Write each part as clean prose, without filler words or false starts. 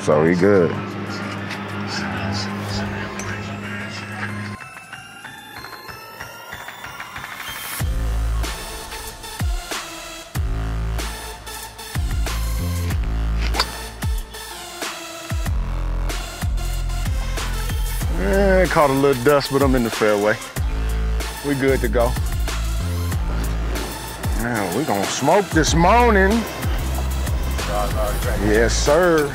So we good. Caught a little dust, but I'm in the fairway. We good to go. Now we gonna smoke this morning. Yes, sir.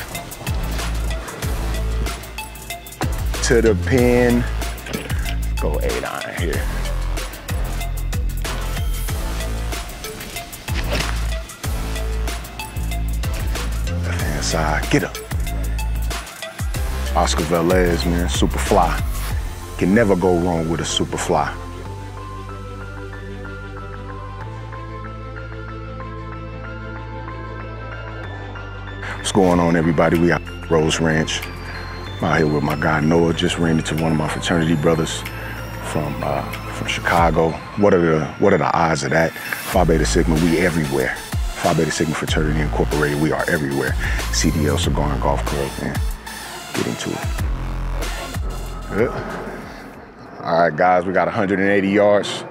To the pin. Go 8-iron here. Inside, get up. Oscar Velez, man, super fly. Can never go wrong with a super fly. What's going on, everybody? We out at Rhodes Ranch. I'm out here with my guy Noah. Just ran into one of my fraternity brothers from Chicago. What are the odds of that? Phi Beta Sigma, we everywhere. Phi Beta Sigma Fraternity Incorporated, we are everywhere. CDL Cigar and Golf Club, man. Get into it. Good. All right, guys, we got 180 yards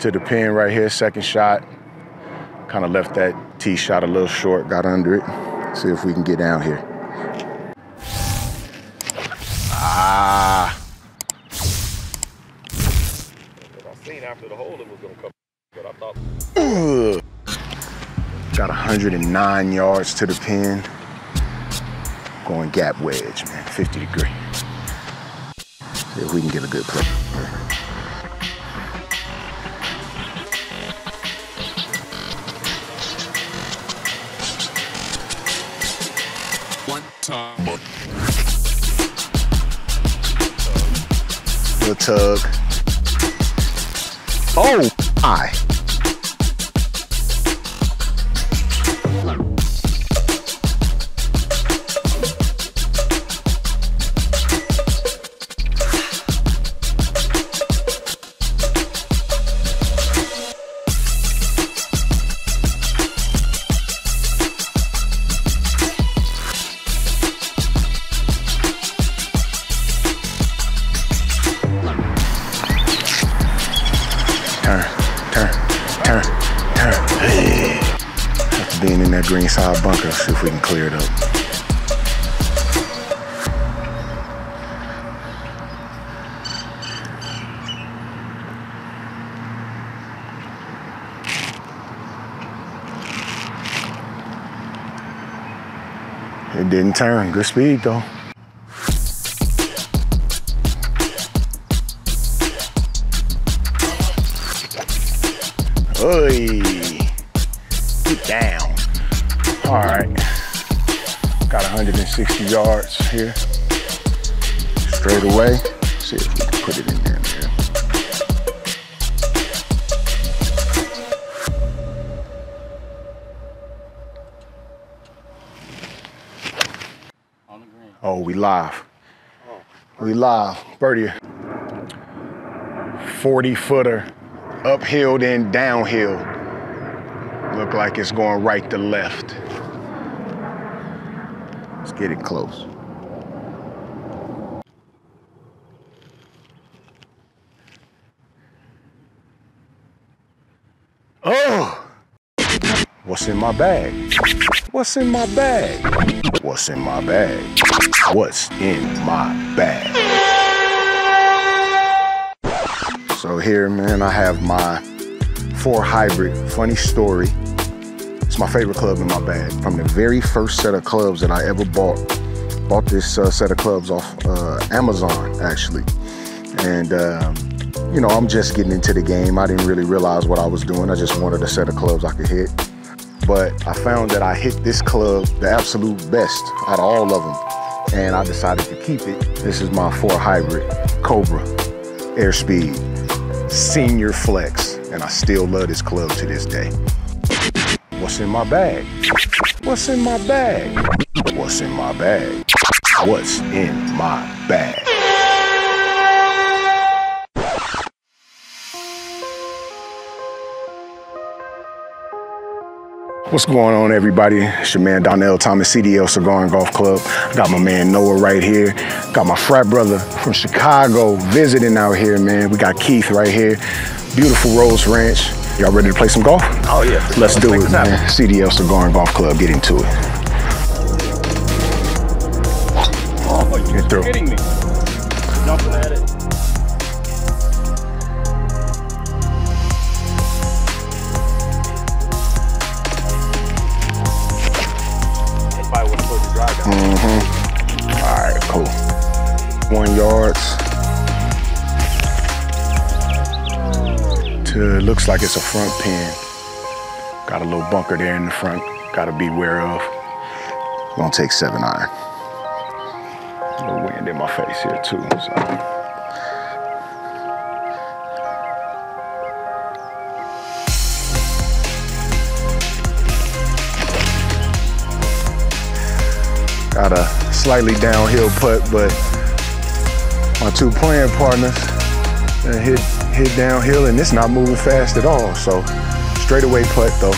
to the pin right here, second shot. Kind of left that tee shot a little short, got under it. See if we can get down here. Ah. I seen after the hole it was gonna come, but I thought. Ugh. Got 109 yards to the pin. Going gap wedge, man, 50 degree. See if we can get a good play. One time. Little tug. Oh, my. Being in that green side bunker, see if we can clear it up. It didn't turn. Good speed though. Oy. Get down. All right, got 160 yards here. Straight away, see if we can put it in there. On the green. Oh, we live. Oh. We live, birdie. 40 footer, uphill then downhill. Look like it's going right to left. Let's get it close. Oh! What's in my bag? What's in my bag? What's in my bag? What's in my bag? So here, man, I have my 4 hybrid. Funny story. It's my favorite club in my bag. From the very first set of clubs that I ever bought this set of clubs off Amazon, actually. And, you know, I'm just getting into the game. I didn't really realize what I was doing. I just wanted a set of clubs I could hit. But I found that I hit this club the absolute best out of all of them. And I decided to keep it. This is my 4 hybrid, Cobra Airspeed, Senior Flex. And I still love this club to this day. What's in my bag? What's in my bag? What's in my bag? What's in my bag? What's going on, everybody? It's your man Donnell Thomas, CDL Cigar and Golf Club. I got my man Noah right here. Got my frat brother from Chicago visiting out here, man. We got Keith right here. Beautiful Rhodes Ranch. Y'all ready to play some golf? Oh yeah. Let's do it, man. CDL Cigar and Golf Club, get into it. Oh, you're kidding me. Jumping at it. All right, cool. 1 yards. To, looks like it's a front pin. Got a little bunker there in the front. Gotta be aware of. Gonna take 7-iron. A little wind in my face here too. So. Got a slightly downhill putt, but my two playing partners hit downhill, and it's not moving fast at all. So straightaway putt though.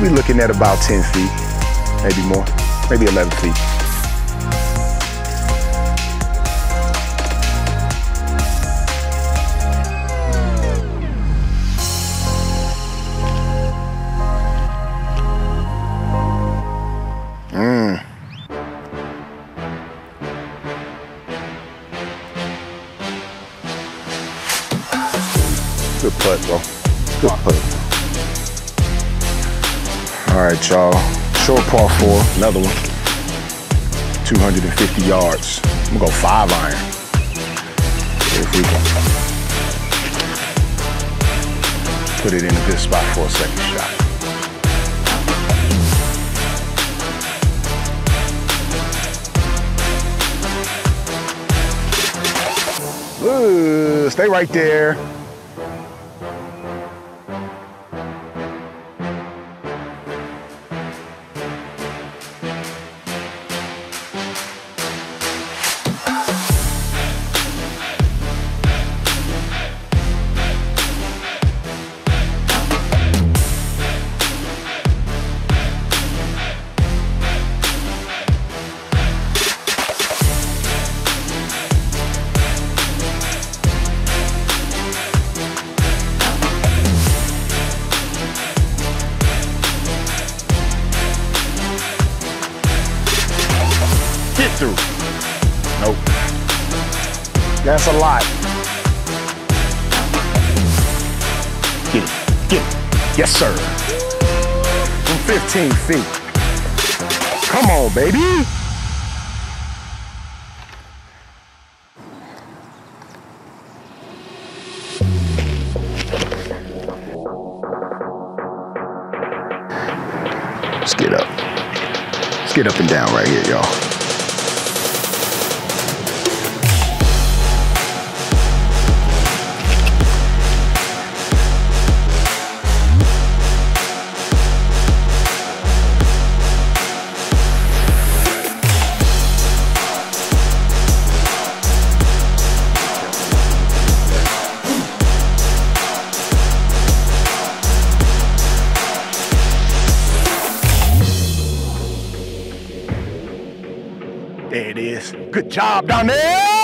We looking at about 10 feet, maybe more, maybe 11 feet. Good putt, bro. Good putt. All right, y'all. Short par 4, another one. 250 yards. I'm gonna go 5-iron. If we can. Put it in a good spot for a second shot. Ooh, stay right there. Through. Nope. That's a lot. Get it. Get it. Yes, sir. From 15 feet. Come on, baby. Let's get up. Let's get up and down right here, y'all. There it is. Good job, Donnell!